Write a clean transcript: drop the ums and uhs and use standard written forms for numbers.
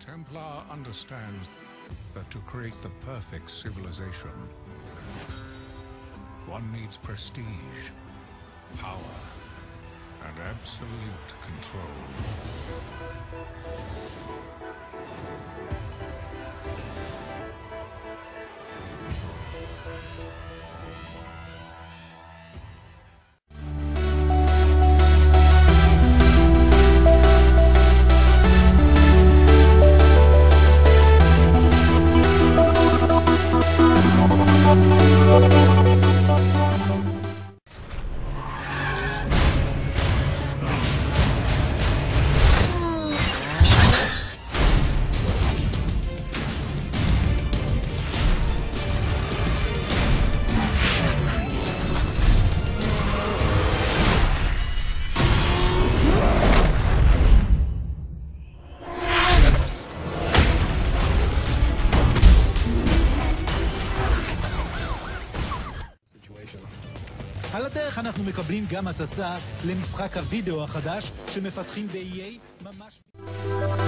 Templar understands that to create the perfect civilization, one needs prestige, power, and absolute control. על הדרך אנחנו מקבלים גם הצצה למשחק הוידאו החדש שמפתחים ב-EA ממש...